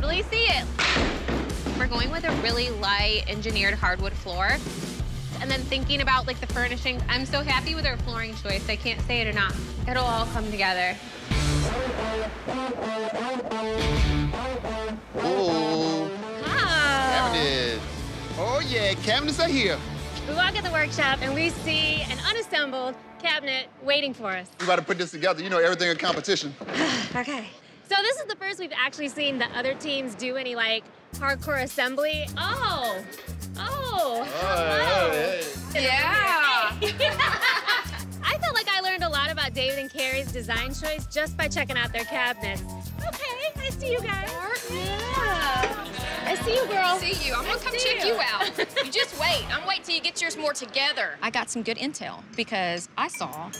totally see it. We're going with a really light engineered hardwood floor. And then thinking about like the furnishings, I'm so happy with our flooring choice. I can't say it enough. It'll all come together. Oh, ah. Camden. Oh yeah, cabinets are here. We walk at the workshop and we see an unassembled cabinet waiting for us. We about to put this together. You know everything in competition. Okay. So this is the first we've actually seen the other teams do any like hardcore assembly. Oh. Oh. Hello. Hey. Yeah. Hey. I felt like I learned a lot about David and Carrie's design choice just by checking out their cabinets. Okay, I see you guys. Yeah. I see you, girl. I see you. I'm gonna come check you out. You just wait. I'm waiting till you get yours more together. I got some good intel because I saw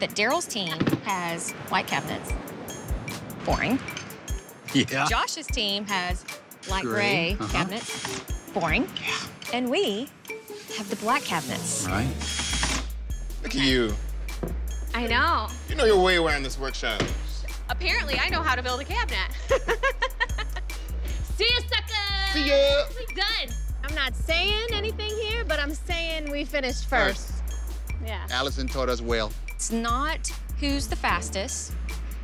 that Daryl's team has white cabinets. Boring. Yeah. Josh's team has light gray cabinets. Boring. Yeah. And we have the black cabinets. Right. Look at you. I know. You know your way around this workshop. Apparently, I know how to build a cabinet. See ya, sucker! See ya! We done. I'm not saying anything here, but I'm saying we finished first. Yeah. Alison taught us well. It's not who's the fastest.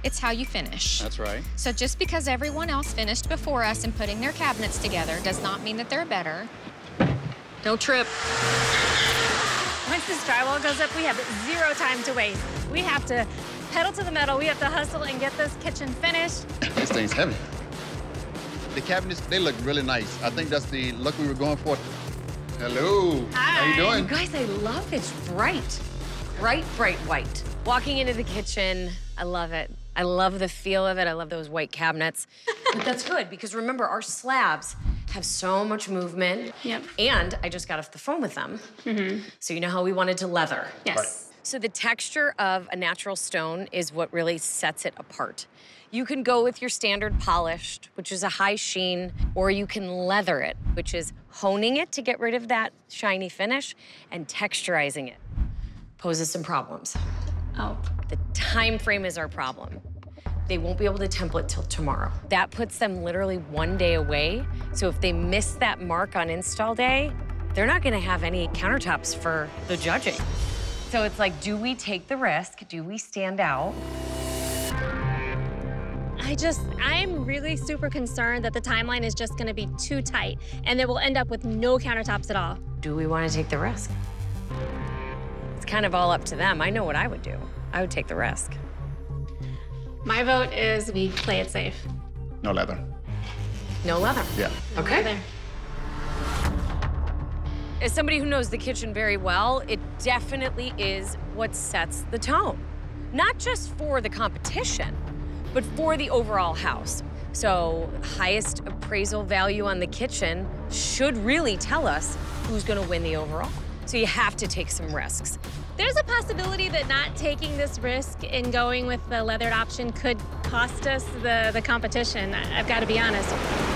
It's how you finish. That's right. So just because everyone else finished before us and putting their cabinets together does not mean that they're better. No trip. Once this drywall goes up, we have zero time to waste. We have to pedal to the metal. We have to hustle and get this kitchen finished. This thing's heavy. The cabinets, they look really nice. I think that's the look we were going for. Hello. Hi. How you doing? You guys, I love this bright white. Walking into the kitchen, I love it. I love the feel of it. I love those white cabinets. But that's good because remember, our slabs have so much movement. Yep. And I just got off the phone with them. Mm-hmm. So you know how we wanted to leather. Yes. Right. So the texture of a natural stone is what really sets it apart. You can go with your standard polished, which is a high sheen, or you can leather it, which is honing it to get rid of that shiny finish and texturizing it. Poses some problems. Oh. The time frame is our problem. They won't be able to template till tomorrow. That puts them literally one day away. So if they miss that mark on install day, they're not gonna have any countertops for the judging. So it's like, do we take the risk? Do we stand out? I'm really super concerned that the timeline is just gonna be too tight and that we'll end up with no countertops at all. Do we wanna take the risk? It's kind of all up to them. I know what I would do. I would take the risk. My vote is we play it safe. No leather. No leather? Yeah. Okay. No leather. As somebody who knows the kitchen very well, it definitely is what sets the tone. Not just for the competition, but for the overall house. So highest appraisal value on the kitchen should really tell us who's gonna win the overall. So you have to take some risks. There's a possibility that not taking this risk and going with the leathered option could cost us the competition. I've got to be honest.